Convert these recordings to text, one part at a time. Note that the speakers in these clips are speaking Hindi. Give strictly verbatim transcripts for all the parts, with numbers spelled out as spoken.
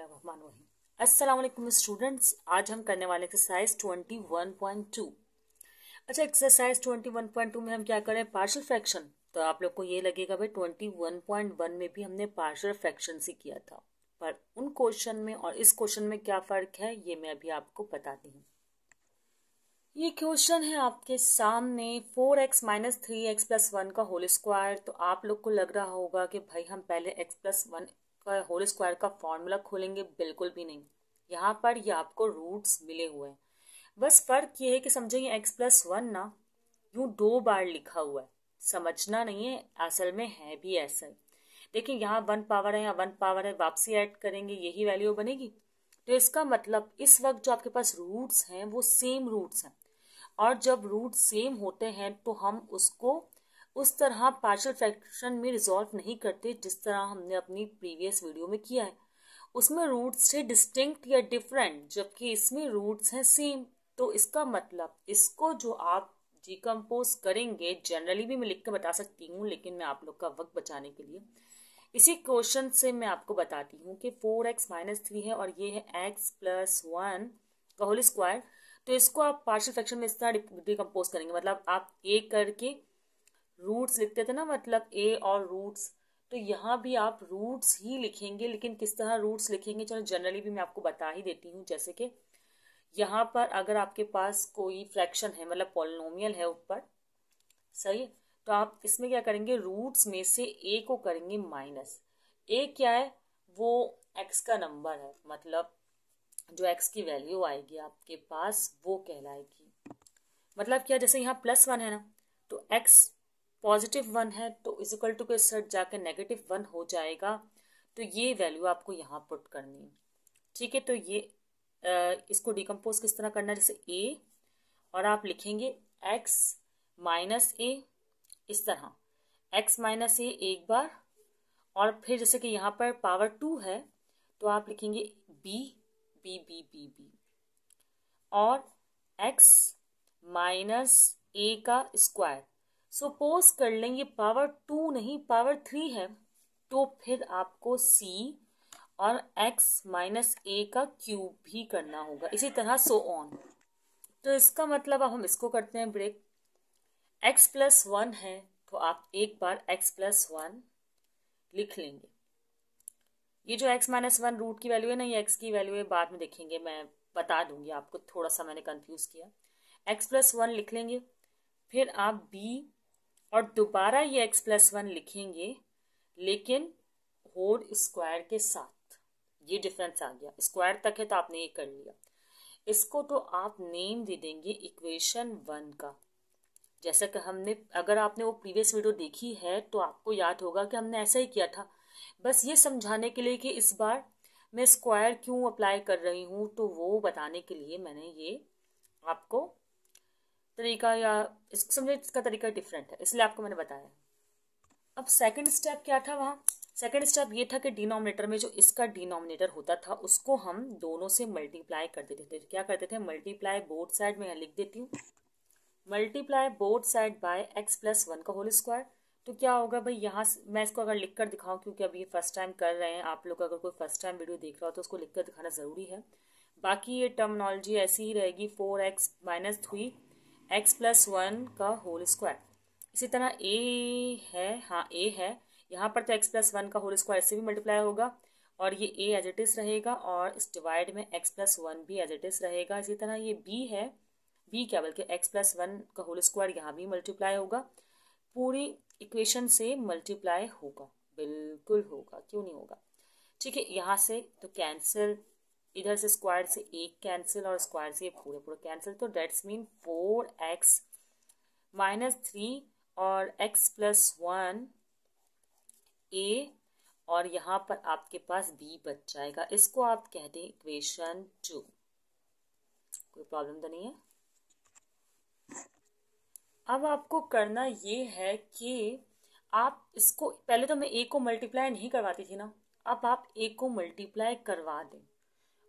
अस्सलाम वालेकुम स्टूडेंट्स, आज हम करने वाले एक्सरसाइज इक्कीस पॉइंट दो। अच्छा, एक्सरसाइज इक्कीस पॉइंट दो में हम क्या करें? Partial fraction. तो आप लोग को ये लगेगा भाई इक्कीस पॉइंट एक में भी हमने पार्शियल फ्रैक्शन से किया था, पर उन क्वेश्चन में और इस क्वेश्चन में क्या फ़र्क है ये मैं अभी आपको बताती हूँ। ये क्वेश्चन है आपके सामने four x minus three x plus one का होल स्क्वायर। तो आप लोग को लग रहा होगा कि भाई हम पहले एक्स प्लस वन का होल स्क्वायर का फॉर्मूला खोलेंगे। बिल्कुल भी नहीं, यहाँ पर ये आपको रूट्स मिले हुए हैं। बस फर्क ये है कि समझो ये एक्स प्लस वन ना यूँ दो बार लिखा हुआ है, समझना नहीं है, असल में है भी ऐसा ही। देखिए यहाँ वन पावर है, यहाँ वन पावर है, वापसी ऐड करेंगे यही वैल्यू बनेगी। तो इसका मतलब इस वक्त जो आपके पास रूट्स हैं वो सेम रूट्स हैं, और जब रूट सेम होते हैं तो हम उसको उस तरह पार्शियल फ्रैक्शन में रिजॉल्व नहीं करते जिस तरह हमने अपनी प्रीवियस वीडियो में किया है। उसमें रूट्स थे डिस्टिंक्ट या डिफरेंट, जबकि इसमें रूट्स हैं सेम। तो इसका मतलब इसको जो आप डिकम्पोज करेंगे, जनरली भी मैं लिख कर बता सकती हूँ, लेकिन मैं आप लोग का वक्त बचाने के लिए इसी क्वेश्चन से मैं आपको बताती हूँ कि फोर एक्स माइनस थ्री है और ये है एक्स प्लस वन का होल स्क्वायर। तो इसको आप पार्शियल फ्रैक्शन में इस तरह डिकम्पोज करेंगे, मतलब आप ए करके रूट्स लिखते थे ना, मतलब ए और रूट्स, तो यहाँ भी आप रूट्स ही लिखेंगे। लेकिन किस तरह रूट्स लिखेंगे चलो जनरली भी मैं आपको बता ही देती हूँ। जैसे कि यहाँ पर अगर आपके पास कोई फ्रैक्शन है, मतलब पॉलिनोमियल है ऊपर, सही है, तो आप इसमें क्या करेंगे, रूट्स में से ए को करेंगे माइनस। ए क्या है? वो एक्स का नंबर है, मतलब जो एक्स की वैल्यू आएगी आपके पास वो कहलाएगी। मतलब क्या, जैसे यहाँ प्लस वन है ना, तो एक्स पॉजिटिव वन है तो इज इक्वल टू के साथ जाकर नेगेटिव वन हो जाएगा। तो ये वैल्यू आपको यहाँ पुट करनी है, ठीक है। तो ये आ, इसको डिकम्पोज किस तरह करना है, जैसे ए और आप लिखेंगे एक्स माइनस ए, इस तरह एक्स माइनस ए एक बार, और फिर जैसे कि यहाँ पर पावर टू है तो आप लिखेंगे b b b b b, और x माइनस ए का स्क्वायर। सपोज कर लेंगे पावर टू नहीं पावर थ्री है, तो फिर आपको c और x माइनस ए का क्यूब भी करना होगा, इसी तरह सो ऑन। तो इसका मतलब अब हम इसको करते हैं ब्रेक। x प्लस वन है तो आप एक बार x प्लस वन लिख लेंगे। ये जो x माइनस वन रूट की वैल्यू है ना, ये x की वैल्यू है, बाद में देखेंगे, मैं बता दूंगी आपको, थोड़ा सा मैंने कंफ्यूज किया। x प्लस वन लिख लेंगे, फिर आप b और दोबारा ये x प्लस वन लिखेंगे, लेकिन होल स्क्वायर के साथ। ये डिफरेंस आ गया, स्क्वायर तक है तो आपने ये कर लिया। इसको तो आप नेम दे देंगे इक्वेशन वन का। जैसा कि हमने, अगर आपने वो प्रीवियस वीडियो देखी है तो आपको याद होगा कि हमने ऐसा ही किया था। बस ये समझाने के लिए कि इस बार मैं स्क्वायर क्यों अप्लाई कर रही हूँ, तो वो बताने के लिए मैंने ये आपको तरीका, या इसको समझे इसका तरीका डिफरेंट है, इसलिए आपको मैंने बताया। अब सेकंड स्टेप क्या था वहाँ? सेकंड स्टेप ये था कि डिनोमिनेटर में जो इसका डिनोमिनेटर होता था उसको हम दोनों से मल्टीप्लाई कर देते थे। क्या करते थे? मल्टीप्लाई बोथ साइड में लिख देती हूँ, multiply both side by x plus one का होल स्क्वायर। तो क्या होगा भाई, यहाँ मैं इसको अगर लिख कर दिखाऊँ, क्योंकि अभी ये फर्स्ट टाइम कर रहे हैं आप लोग, अगर कोई फर्स्ट टाइम वीडियो देख रहा हो तो उसको लिख कर दिखाना ज़रूरी है। बाकी ये टर्मिनोलॉजी ऐसी ही रहेगी, four x minus three x plus one का होल स्क्वायर। इसी तरह ए है, हाँ ए है यहाँ पर, तो एक्स प्लस वन का होल स्क्वायर इससे भी मल्टीप्लाई होगा, और ये ए एज इट इज़ रहेगा, और इस डिवाइड में एक्स प्लस वन भी एज इट इज़ रहेगा। इसी तरह ये बी है, बी क्या बल्कि एक्स प्लस वन का होल स्क्वायर, यहाँ भी मल्टीप्लाई होगा, पूरी इक्वेशन से मल्टीप्लाई होगा, बिल्कुल होगा, क्यों नहीं होगा, ठीक है। यहाँ से तो कैंसिल, इधर से स्क्वायर से एक कैंसिल, और स्क्वायर से पूरे पूरे कैंसिल। तो that's mean four x minus three और एक्स प्लस वन ए, और यहाँ पर आपके पास बी बच जाएगा। इसको आप कह दें इक्वेशन टू, कोई प्रॉब्लम तो नहीं है। अब आपको करना ये है कि आप इसको, पहले तो मैं ए को मल्टीप्लाई नहीं करवाती थी ना, अब आप ए को मल्टीप्लाई करवा दें।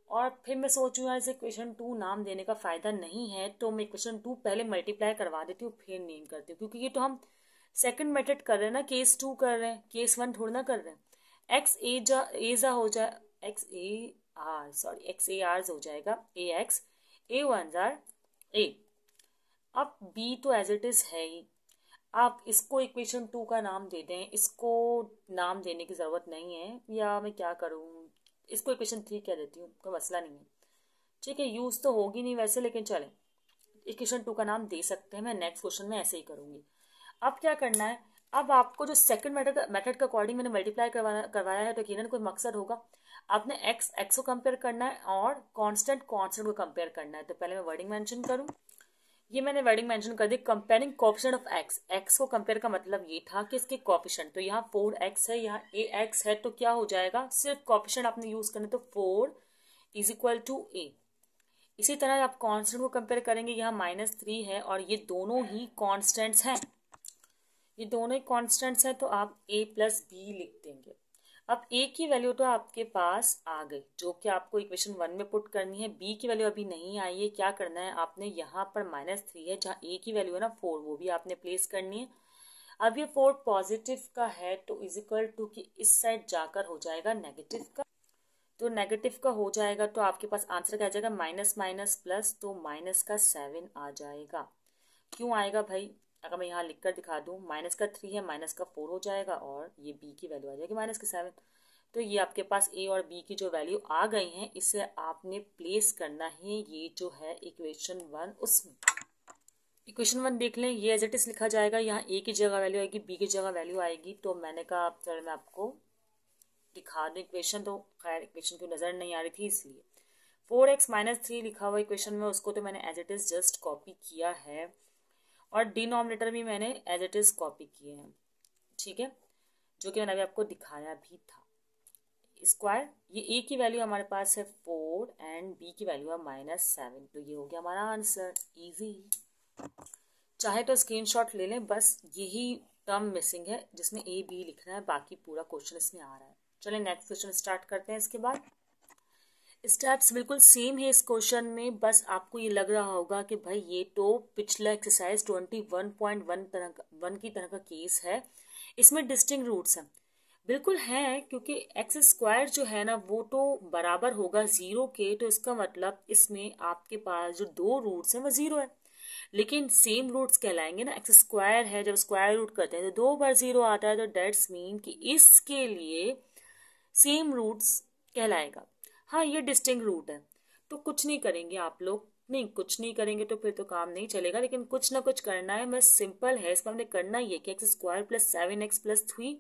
और फिर मैं सोचूँ यार इसे इक्वेशन टू नाम देने का फ़ायदा नहीं है, तो मैं इक्वेशन टू पहले मल्टीप्लाई करवा देती हूँ फिर नेम करती हूँ, क्योंकि ये तो हम सेकंड मेथड कर रहे हैं ना, केस टू कर रहे हैं, केस वन थोड़ा ना कर रहे हैं। एक्स ए जा एजा हो जाए, x a r sorry x a r हो जाएगा a x a one r a. अब बी तो एज इट इज है ही, आप इसको इक्वेशन टू का नाम दे दें, इसको नाम देने की ज़रूरत नहीं है, या मैं क्या करूँ इसको इक्वेशन थ्री कह देती हूँ, कोई मसला नहीं है। ठीक है, यूज़ तो होगी नहीं वैसे, लेकिन चले इक्वेशन टू का नाम दे सकते हैं, मैं नेक्स्ट क्वेश्चन में ऐसे ही करूँगी। अब क्या करना है, अब आपको जो सेकंड मेथड मेथड के अकॉर्डिंग मैंने मल्टीप्लाई करवाया करवाया है तो यकीनन कोई मकसद होगा। आपने एक्स एक्स को कंपेयर करना है और कांस्टेंट कांस्टेंट को कंपेयर करना है। तो पहले मैं वर्डिंग मेंशन करूं, ये मैंने वर्डिंग मेंशन कर दी, comparing coefficient of x. X को कंपेयर का मतलब ये था कि इसके कोएफिशिएंट, तो यहाँ फोर एक्स है, यहाँ ए एक्स है, तो क्या हो जाएगा, सिर्फ कोएफिशिएंट आपने यूज करना, तो four is equal to a. इसी तरह आप कांस्टेंट को कंपेयर करेंगे, यहाँ माइनस थ्री है और ये दोनों ही कांस्टेंट्स हैं, ये दोनों ही कांस्टेंट्स हैं, तो आप a प्लस बी लिख देंगे। अब a की वैल्यू तो आपके पास आ गई जो कि आपको इक्वेशन वन में पुट करनी है, b की वैल्यू अभी नहीं आई है। क्या करना है, आपने यहाँ पर माइनस थ्री है, जहाँ a की वैल्यू है ना फोर, वो भी आपने प्लेस करनी है। अब ये फोर पॉजिटिव का है तो इज इक्वल टू कि इस साइड जाकर हो जाएगा नेगेटिव का, तो नेगेटिव का हो जाएगा तो आपके पास आंसर क्या आ जाएगा, माइनस माइनस प्लस, तो माइनस का सेवन आ जाएगा। क्यों आएगा भाई, अगर मैं यहाँ लिख कर दिखा दूँ, माइनस का थ्री है, माइनस का फोर हो जाएगा और ये बी की वैल्यू आ जाएगी माइनस की सेवन। तो ये आपके पास ए और बी की जो वैल्यू आ गई हैं, इसे आपने प्लेस करना है ये जो है इक्वेशन वन उसमें। इक्वेशन वन देख लें, ये एज इट इज लिखा जाएगा, यहाँ ए की जगह वैल्यू आएगी, बी की जगह वैल्यू आएगी। तो मैंने कहा चलो मैं आपको दिखा दूँ इक्वेशन, तो खैर इक्वेशन की नज़र नहीं आ रही थी इसलिए फोर एक्स माइनस थ्री लिखा हुआ इक्वेशन में, उसको तो मैंने as it is just copy किया है और डिनोमिनेटर भी मैंने एज इट इज़ कॉपी किए हैं। ठीक है, जो कि मैंने अभी आपको दिखाया भी था। स्क्वायर, ये ए की वैल्यू हमारे पास है फोर एंड बी की वैल्यू है माइनस सेवन, तो ये हो गया हमारा आंसर। इजी, चाहे तो स्क्रीनशॉट ले लें, बस यही टर्म मिसिंग है जिसमें ए बी लिखना है, बाकी पूरा क्वेश्चन इसमें आ रहा है। चलें नेक्स्ट क्वेश्चन स्टार्ट करते हैं। इसके बाद स्टेप्स बिल्कुल सेम है इस क्वेश्चन में, बस आपको ये लग रहा होगा कि भाई ये तो पिछला exercise twenty one point one तरह वन की तरह का केस है, इसमें डिस्टिंक्ट रूट्स हैं। बिल्कुल हैं, क्योंकि एक्स स्क्वायर जो है ना वो तो बराबर होगा ज़ीरो के, तो इसका मतलब इसमें आपके पास जो दो रूट्स हैं वो ज़ीरो है, लेकिन सेम रूट्स कहलाएंगे ना। एक्स स्क्वायर है, जब स्क्वायर रूट करते हैं तो दो बार ज़ीरो आता है, तो डेट्स मीन कि इसके लिए सेम रूट्स कहलाएगा। हाँ, ये डिस्टिंक्ट रूट है तो कुछ नहीं करेंगे आप लोग, नहीं कुछ नहीं करेंगे तो फिर तो काम नहीं चलेगा, लेकिन कुछ ना कुछ करना है। बस सिंपल है, इसमें हमने करना ये कि x square plus seven x plus three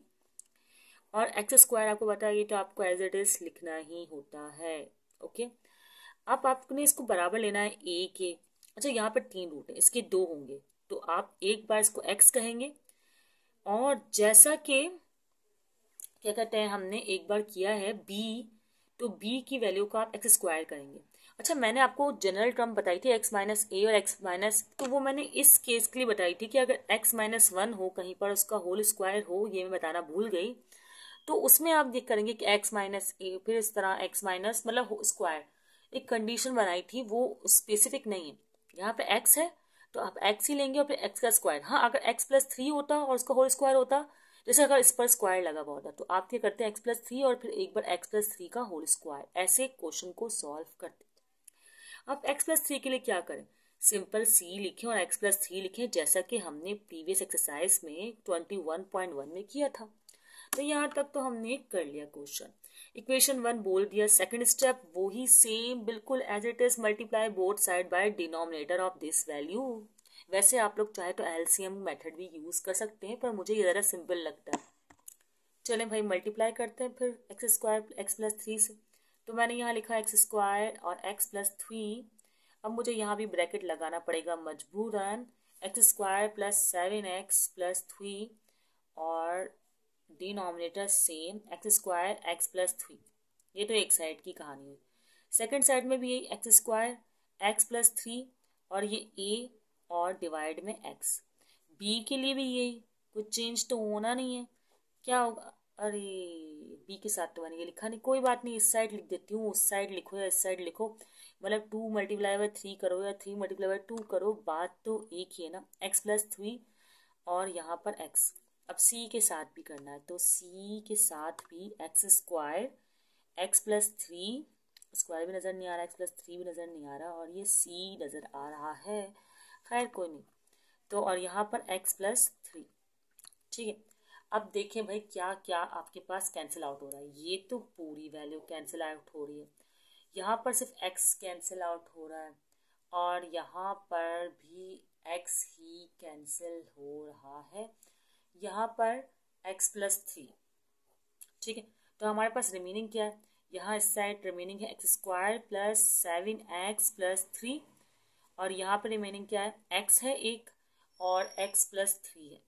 और एक्स स्क्वायर आपको बताइए, तो आपको एज इट इज लिखना ही होता है। ओके, अब आपने इसको बराबर लेना है ए के। अच्छा, यहाँ पर तीन रूट है, इसके दो होंगे, तो आप एक बार इसको एक्स कहेंगे, और जैसा कि क्या कहते हैं हमने एक बार किया है बी, तो b की वैल्यू का आप एक्स स्क्वायर करेंगे। अच्छा, मैंने आपको जनरल टर्म बताई थी x माइनस ए और x माइनस, तो वो मैंने इस केस के लिए बताई थी कि अगर x माइनस वन हो, कहीं पर उसका होल स्क्वायर हो, ये मैं बताना भूल गई, तो उसमें आप देख करेंगे कि x माइनस ए, फिर इस तरह x माइनस मतलब स्क्वायर। एक कंडीशन बनाई थी, वो स्पेसिफिक नहीं है, यहाँ पे x है तो आप x ही लेंगे और फिर x का स्क्वायर। हाँ, अगर x प्लस थ्री होता और उसका होल स्क्वायर होता, जैसे अगर इस पर स्क्वायर लगा हुआ होता, तो आप क्या करते हैं x प्लस थ्री और फिर एक बार x प्लस थ्री का होल स्क्वायर, ऐसे क्वेश्चन को सॉल्व करते हैं। अब x प्लस थ्री के लिए क्या करें, सिंपल c लिखें और x प्लस थ्री लिखें, जैसा कि हमने प्रीवियस एक्सरसाइज में ट्वेंटी वन पॉइंट वन में किया था। तो यहाँ तक तो हमने कर लिया क्वेश्चन, इक्वेशन वन बोल दिया। सेकेंड स्टेप वही सेम बिल्कुल as it is, multiply both side by denominator of this value. वैसे आप लोग चाहे तो एलसीएम मेथड भी यूज़ कर सकते हैं, पर मुझे ये ज़रा सिंपल लगता है। चलें भाई मल्टीप्लाई करते हैं फिर x square x plus three से, तो मैंने यहाँ लिखा एक्स स्क्वायर और एक्स प्लस थ्री। अब मुझे यहाँ भी ब्रैकेट लगाना पड़ेगा मजबूरन, x square plus seven x plus three और denominator same x square x plus three. ये तो एक साइड की कहानी है, सेकेंड साइड में भी यही x square x plus three और ये ए और डिवाइड में x, b के लिए भी यही, कुछ चेंज तो होना नहीं है। क्या होगा, अरे b के साथ तो मैंने ये लिखा नहीं, कोई बात नहीं, इस साइड लिख देती हूँ, उस साइड लिखो या इस साइड लिखो, मतलब टू मल्टीप्लाई बाई थ्री करो या थ्री मल्टीप्लाई बाई टू करो, बात तो एक ही है ना, x प्लस थ्री और यहाँ पर x। अब c के साथ भी करना है, तो c के साथ भी x square x plus three square भी नज़र नहीं आ रहा, एक्स प्लस थ्री भी नज़र नहीं आ रहा और ये सी नज़र आ रहा है। खैर कोई नहीं, तो और यहाँ पर एक्स प्लस थ्री, ठीक है। अब देखें भाई क्या क्या आपके पास कैंसिल आउट हो रहा है। ये तो पूरी वैल्यू कैंसिल आउट हो रही है, यहाँ पर सिर्फ एक्स कैंसिल आउट हो रहा है और यहाँ पर भी एक्स ही कैंसिल हो रहा है, यहाँ पर एक्स प्लस थ्री, ठीक है। तो हमारे पास रिमेनिंग क्या है, यहाँ इस साइड रिमेनिंग है x square plus seven x plus three और यहाँ पर रिमेनिंग क्या है, एक्स है एक और एक्स प्लस थ्री है,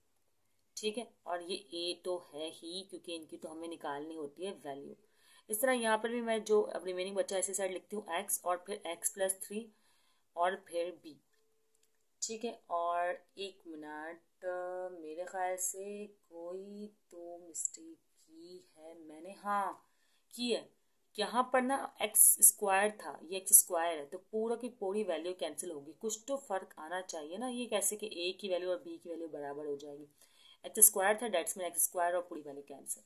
ठीक है। और ये ए तो है ही क्योंकि इनकी तो हमें निकालनी होती है वैल्यू। इस तरह यहाँ पर भी मैं जो अब रिमेनिंग बचा इसी साइड लिखती हूँ एक्स और फिर एक्स प्लस थ्री और फिर बी, ठीक है। और एक मिनट, मेरे ख्याल से कोई तो मिस्टेक की है मैंने, हाँ की है। यहाँ पर ना एक्स स्क्वायर था, ये एक्स स्क्वायर है, तो पूरा की पूरी वैल्यू कैंसिल होगी। कुछ तो फर्क आना चाहिए ना, ये कैसे कि ए की वैल्यू और बी की वैल्यू बराबर हो जाएगी। एक्स स्क्वायर था, डेट्स में एक्स स्क्वायर और पूरी वैल्यू कैंसिल,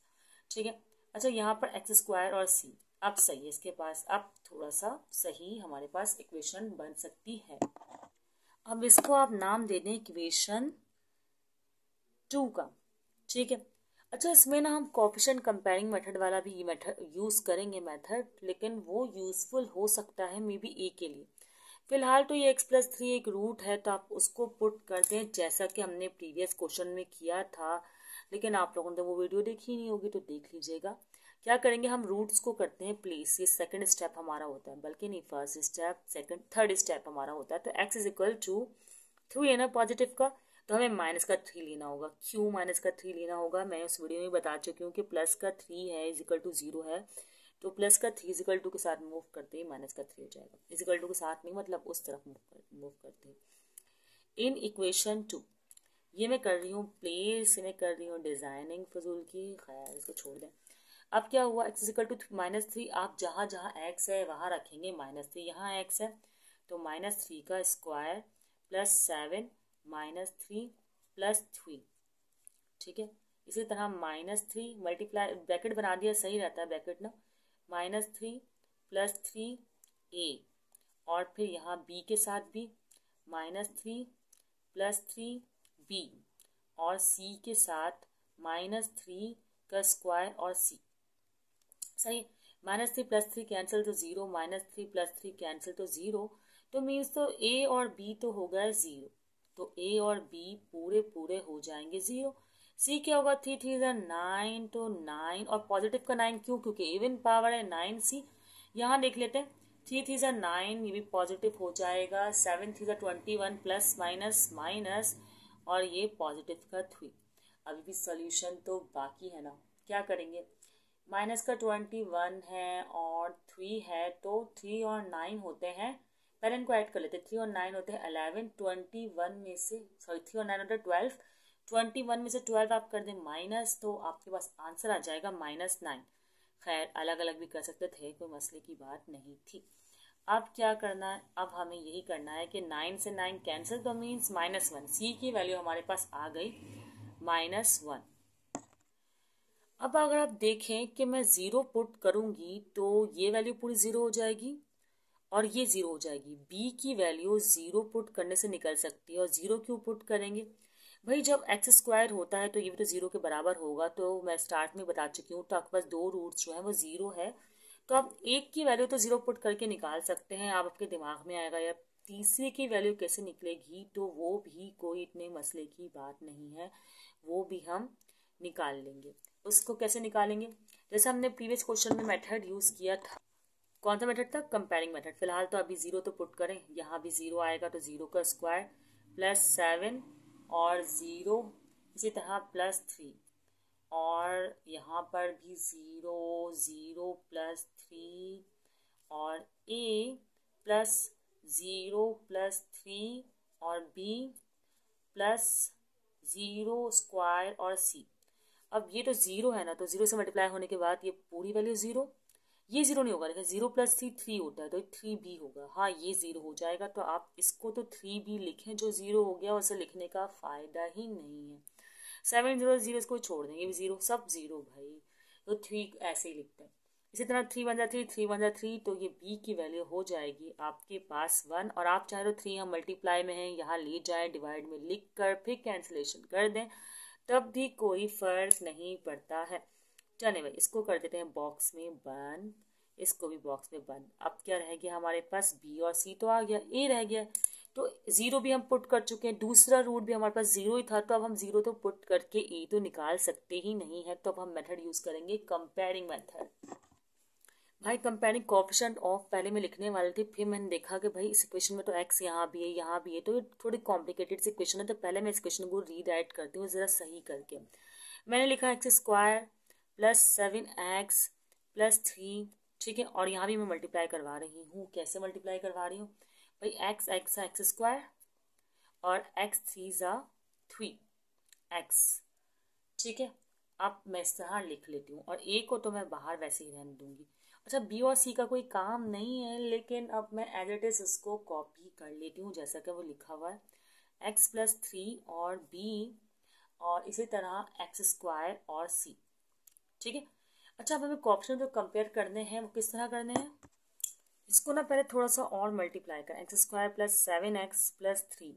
ठीक है। अच्छा यहाँ पर एक्स स्क्वायर और सी, अब सही है इसके पास, अब थोड़ा सा सही हमारे पास इक्वेशन बन सकती है। अब इसको आप नाम दे दें इक्वेशन टू का, ठीक है। अच्छा इसमें ना हम कोएफिशिएंट कंपेयरिंग मेथड वाला भी ये मेथड यूज़ करेंगे मेथड, लेकिन वो यूज़फुल हो सकता है मे बी ए के लिए। फिलहाल तो ये एक्स प्लस थ्री एक रूट है, तो आप उसको पुट कर दें जैसा कि हमने प्रीवियस क्वेश्चन में किया था, लेकिन आप लोगों ने वो वीडियो देखी नहीं होगी तो देख लीजिएगा। क्या करेंगे हम रूट्स को करते हैं प्लेस, ये सेकेंड स्टेप हमारा होता है, बल्कि नहीं first step second third step हमारा होता है। तो x is equal to three है ना पॉजिटिव का, तो हमें माइनस का थ्री लेना होगा। क्यों माइनस का थ्री लेना होगा, मैं उस वीडियो में बता चुकी हूँ कि प्लस का थ्री है इज इक्वल टू जीरो है, तो प्लस का थ्री इज इक्वल टू के साथ मूव करते ही माइनस का थ्री हो जाएगा। इज इक्वल टू के साथ नहीं, मतलब उस तरफ मूव करते हैं। इन इक्वेशन टू ये मैं कर रही हूँ प्लेस, ये मैं कर रही हूँ डिजाइनिंग फजूल की, खैर इसको छोड़ दें। अब क्या हुआ, x is equal to minus three, आप जहाँ जहाँ एक्स है वहाँ रखेंगे माइनस थ्री। यहाँ एक्स है तो माइनस थ्री का square plus seven minus three plus three, ठीक है। इसी तरह माइनस थ्री मल्टीप्लाई ब्रैकेट बना दिया, सही रहता है ब्रैकेट ना, minus three plus three A और फिर यहाँ बी के साथ भी minus three plus three B और सी के साथ माइनस थ्री का स्क्वायर और सी, सही। Minus three plus three cancel तो zero, minus three plus three cancel तो ज़ीरो, तो मीन्स तो ए और बी तो हो गए ज़ीरो, तो ए और बी पूरे पूरे हो जाएंगे ज़ीरो। सी क्या होगा, थ्री थ्री ज़ा नाइन, तो नाइन और पॉजिटिव का नाइन क्यों, क्योंकि इवन पावर है नाइन सी। यहाँ देख लेते हैं थ्री थ्री ज़ा नाइन, ये भी पॉजिटिव हो जाएगा। सेवन थ्री ज़ा twenty one plus minus minus और ये पॉजिटिव का थ्री। अभी भी सोल्यूशन तो बाकी है ना, क्या करेंगे, माइनस का ट्वेंटी वन है और थ्री है, तो थ्री और नाइन होते हैं, पहले इनको ऐड कर लेते हैं। थ्री और नाइन होते हैं अलेवन, ट्वेंटी वन में से सॉरी थ्री और नाइन होते हैं ट्वेल्व, ट्वेंटी वन में से ट्वेल्व आप कर दें माइनस, तो आपके पास आंसर आ जाएगा माइनस नाइन। खैर अलग अलग भी कर सकते थे, कोई मसले की बात नहीं थी। अब क्या करना है, अब हमें यही करना है कि नाइन से नाइन कैंसिल, तो मीन्स माइनस वन, सी की वैल्यू हमारे पास आ गई माइनस वन। अब अगर आप देखें कि मैं ज़ीरो पुट करूँगी तो ये वैल्यू पूरी ज़ीरो हो जाएगी और ये ज़ीरो हो जाएगी। बी की वैल्यू ज़ीरो पुट करने से निकल सकती है, और ज़ीरो क्यों पुट करेंगे भाई, जब एक्स स्क्वायर होता है तो ये भी तो ज़ीरो के बराबर होगा। तो मैं स्टार्ट में बता चुकी हूँ, तो आपके पास दो रूट्स जो हैं वो ज़ीरो है, तो आप एक की वैल्यू तो ज़ीरो पुट करके निकाल सकते हैं। आप आपके दिमाग में आएगा यार तीसरे की वैल्यू कैसे निकलेगी, तो वो भी कोई इतने मसले की बात नहीं है, वो भी हम निकाल लेंगे। उसको कैसे निकालेंगे, जैसे हमने प्रीवियस क्वेश्चन में मेथड यूज़ किया था, कौन सा मेथड था, कंपेयरिंग मेथड। फिलहाल तो अभी ज़ीरो तो पुट करें, यहाँ भी ज़ीरो आएगा तो ज़ीरो का स्क्वायर प्लस सेवन और ज़ीरो, इसी तरह प्लस थ्री और यहाँ पर भी ज़ीरो, ज़ीरो प्लस थ्री और a plus zero plus three और बी प्लस ज़ीरो स्क्वायर और सी। अब ये तो ज़ीरो है ना, तो ज़ीरो से मल्टीप्लाई होने के बाद ये पूरी वैल्यू ज़ीरो, ये ज़ीरो नहीं होगा, देखिए ज़ीरो प्लस थ्री थ्री होता है तो थ्री बी होगा, हाँ ये ज़ीरो हो जाएगा। तो आप इसको तो थ्री बी लिखें, जो ज़ीरो हो गया उसे लिखने का फ़ायदा ही नहीं है। सेवन ज़ीरो ज़ीरो इसको छोड़ देंगे, ये भी ज़ीरो, सब ज़ीरो भाई, तो थ्री ऐसे ही लिखते हैं। इसी तरह थ्री वन ज़ा थ्री, थ्री वन ज़ा थ्री, तो ये बी की वैल्यू हो जाएगी आपके पास वन। और आप चाहे तो थ्री यहाँ मल्टीप्लाई में है, यहाँ ले जाएं डिवाइड में लिख कर फिर कैंसिलेशन कर दें, तब भी कोई फ़र्क नहीं पड़ता है। चले भाई, इसको कर देते हैं बॉक्स में बंद, इसको भी बॉक्स में बंद। अब क्या रह गया हमारे पास, बी और सी तो आ गया, ए रह गया, तो ज़ीरो भी हम पुट कर चुके हैं, दूसरा रूट भी हमारे पास ज़ीरो ही था, तो अब हम ज़ीरो तो पुट करके ए तो निकाल सकते ही नहीं है। तो अब हम मेथड यूज़ करेंगे कंपेयरिंग मेथड। भाई कंपेयरिंग कोएफिशिएंट ऑफ पहले में लिखने वाले थे, फिर मैंने देखा कि भाई इस इक्वेशन में तो एक्स यहाँ भी है, यहाँ भी है, तो ये थोड़ी कॉम्प्लिकेटेड सी इक्वेशन है, तो पहले मैं इस इक्वेशन को रीराइट करती हूँ ज़रा सही करके। मैंने लिखा x square plus seven x plus three, ठीक है, और यहाँ भी मैं मल्टीप्लाई करवा रही हूँ। कैसे मल्टीप्लाई करवा रही हूँ भाई, एक्स एक्स एक्स स्क्वायर और एक्स थ्री ज़ा थ्री एक्स, ठीक है। अब मैं इस तरह लिख लेती हूँ, और ए को तो मैं बाहर वैसे ही रहने दूँगी। अच्छा, बी और सी का कोई काम नहीं है, लेकिन अब मैं एज इट इज़ इसको कॉपी कर लेती हूँ जैसा कि वो लिखा हुआ है, एक्स प्लस थ्री और बी और इसी तरह एक्स स्क्वायर और सी, ठीक है। अच्छा, अब हमें कोएफिशिएंट जो कंपेयर करने हैं वो किस तरह करने हैं, इसको ना पहले थोड़ा सा और मल्टीप्लाई करें, x square plus seven x plus three,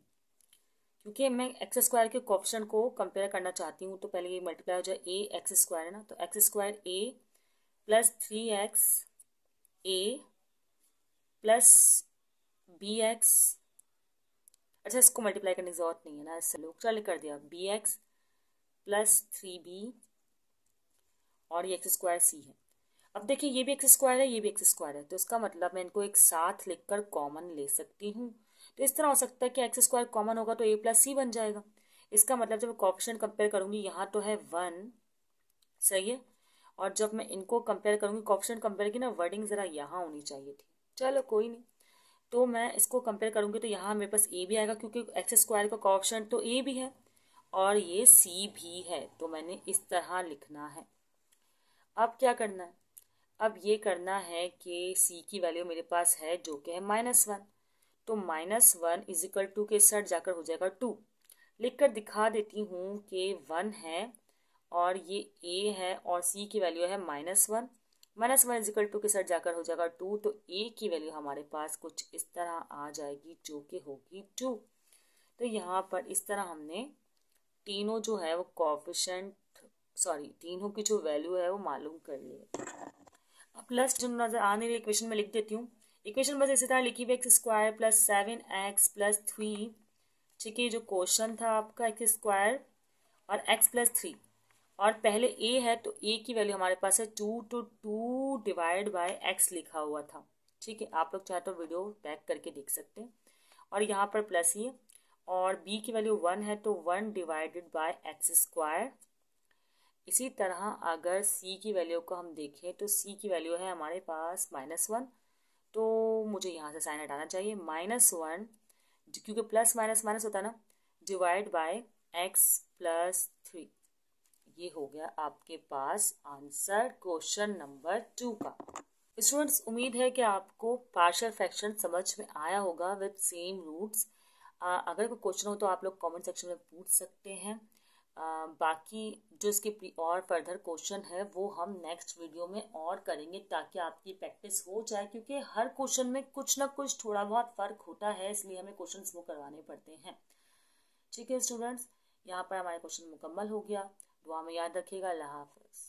क्योंकि मैं एक्स स्क्वायर के कोएफिशिएंट को कंपेयर करना चाहती हूँ, तो पहले ये मल्टीप्लाई हो जाए, ए एक्स स्क्वायर है ना, तो x square a plus three x a plus b x. अच्छा, इसको मल्टीप्लाई करने की जरूरत नहीं है ना, इससे लोग चल कर दिया, b x plus three B और ये एक्स स्क्वायर सी है। अब देखिए ये भी एक्स स्क्वायर है, ये भी एक्स स्क्वायर है, तो इसका मतलब मैं इनको एक साथ लिखकर कॉमन ले सकती हूँ। तो इस तरह हो सकता है कि एक्स स्क्वायर कॉमन होगा तो ए प्लस सी बन जाएगा। इसका मतलब जब मैं कोएफिशिएंट कंपेयर करूँगी, यहाँ तो है वन, सही है, और जब मैं इनको कंपेयर करूँगी कोएफिशिएंट कंपेयर की ना वर्डिंग ज़रा यहाँ होनी चाहिए थी, चलो कोई नहीं। तो मैं इसको कंपेयर करूँगी तो यहाँ मेरे पास ए भी आएगा, क्योंकि एक्स स्क्वायर का कोएफिशिएंट तो ए भी है और ये सी भी है, तो मैंने इस तरह लिखना है। अब क्या करना है, अब ये करना है कि सी की वैल्यू मेरे पास है जो कि है माइनस वन, तो minus one is equal to के साथ जाकर हो जाएगा टू। लिख कर दिखा देती हूँ कि वन है और ये ए है और सी की वैल्यू है minus one, minus one is equal to के साथ जाकर हो जाएगा टू, तो ए की वैल्यू हमारे पास कुछ इस तरह आ जाएगी जो कि होगी टू। तो यहाँ पर इस तरह हमने तीनों जो है वो कोएफिशिएंट सॉरी तीनों की जो वैल्यू है वो मालूम कर लिए। अब प्लस जो नज़र आने वाली इक्वेशन में लिख देती हूँ, इक्वेशन बस इसी तरह लिखी हुई, x square plus seven x plus three, ठीक है, जो क्वेश्चन था आपका एक्स स्क्वायर और एक्स प्लस थ्री, और पहले ए है तो ए की वैल्यू हमारे पास है टू, तो टू डिवाइड बाय एक्स लिखा हुआ था, ठीक है। आप लोग चाहे तो वीडियो टैग करके देख सकते हैं, और यहाँ पर प्लस ये, और बी की वैल्यू वन है तो one divided by x square. इसी तरह अगर सी की वैल्यू को हम देखें तो सी की वैल्यू है हमारे पास माइनस वन, तो मुझे यहाँ से साइन हटाना चाहिए, माइनस वन, क्योंकि प्लस माइनस माइनस होता है ना, divide by x plus three. ये हो गया आपके पास आंसर क्वेश्चन नंबर टू का। स्टूडेंट्स, उम्मीद है कि आपको पार्शियल फ्रैक्शन समझ में आया होगा विद सेम रूट्स। अगर कोई क्वेश्चन हो तो आप लोग कॉमेंट सेक्शन में पूछ सकते हैं। आ, बाकी जो इसके और फर्दर क्वेश्चन है वो हम नेक्स्ट वीडियो में और करेंगे, ताकि आपकी प्रैक्टिस हो जाए, क्योंकि हर क्वेश्चन में कुछ ना कुछ थोड़ा बहुत फ़र्क होता है, इसलिए हमें क्वेश्चंस वो करवाने पड़ते हैं। ठीक है स्टूडेंट्स, यहाँ पर हमारा क्वेश्चन मुकम्मल हो गया। दुआ में याद रखिएगा। अल्लाह हाफिज़।